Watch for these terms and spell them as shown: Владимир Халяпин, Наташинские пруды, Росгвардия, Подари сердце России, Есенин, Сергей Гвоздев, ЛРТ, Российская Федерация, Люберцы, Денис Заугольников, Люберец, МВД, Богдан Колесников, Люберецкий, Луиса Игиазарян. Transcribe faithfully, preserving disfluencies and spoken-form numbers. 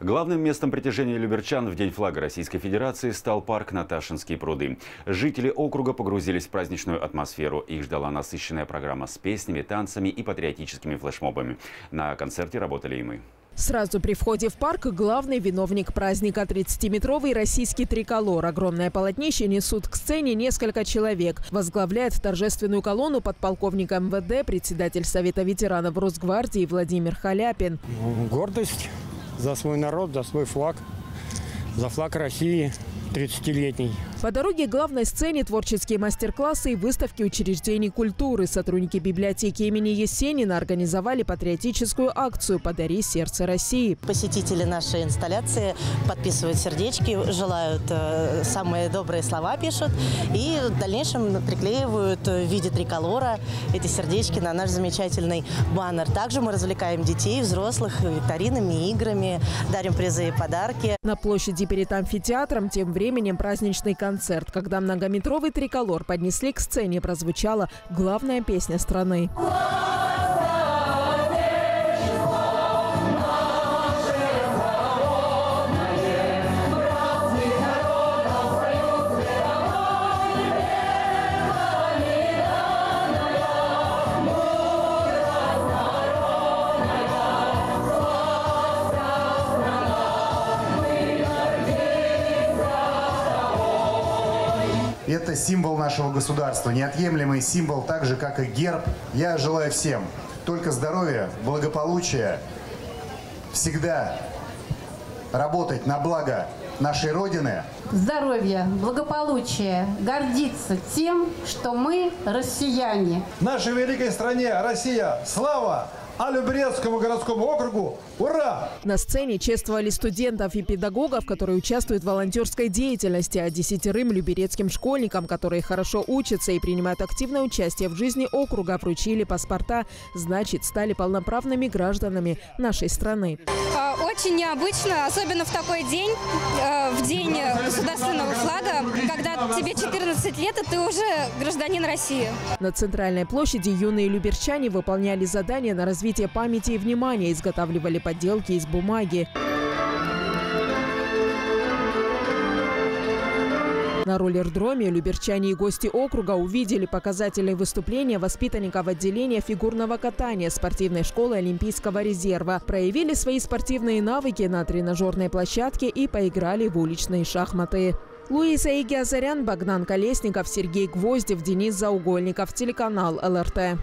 Главным местом притяжения люберчан в День флага Российской Федерации стал парк «Наташинские пруды». Жители округа погрузились в праздничную атмосферу. Их ждала насыщенная программа с песнями, танцами и патриотическими флешмобами. На концерте работали и мы. Сразу при входе в парк главный виновник праздника – тридцатиметровый российский триколор. Огромное полотнище несут к сцене несколько человек. Возглавляет торжественную колонну подполковник МВД, председатель Совета ветеранов Росгвардии Владимир Халяпин. Гордость за свой народ, за свой флаг, за флаг России тридцатилетний. По дороге к главной сцене творческие мастер-классы и выставки учреждений культуры. Сотрудники библиотеки имени Есенина организовали патриотическую акцию «Подари сердце России». Посетители нашей инсталляции подписывают сердечки, желают, самые добрые слова пишут и в дальнейшем приклеивают в виде триколора эти сердечки на наш замечательный баннер. Также мы развлекаем детей, взрослых викторинами, играми, дарим призы и подарки. На площади перед амфитеатром тем временем праздничный концерт. Концерт, когда многометровый триколор поднесли к сцене, прозвучала главная песня страны. Это символ нашего государства, неотъемлемый символ, так же, как и герб. Я желаю всем только здоровья, благополучия, всегда работать на благо нашей Родины. Здоровье, благополучие, гордиться тем, что мы россияне. Нашей великой стране Россия, слава! А Люберецкому городскому округу ура! На сцене чествовали студентов и педагогов, которые участвуют в волонтерской деятельности, а десятерым люберецким школьникам, которые хорошо учатся и принимают активное участие в жизни округа, вручили паспорта, значит, стали полноправными гражданами нашей страны. Очень необычно, особенно в такой день, в день государственного флага, когда тебе четырнадцать лет, и ты уже гражданин России. На центральной площади юные люберчане выполняли задания на развитие памяти и внимания, изготавливали подделки из бумаги. На роллер-дроме люберчане и гости округа увидели показательные выступления воспитанников отделения фигурного катания спортивной школы Олимпийского резерва, проявили свои спортивные навыки на тренажерной площадке и поиграли в уличные шахматы. Луиса Игиазарян, Богдан Колесников, Сергей Гвоздев, Денис Заугольников, телеканал Л Р Т.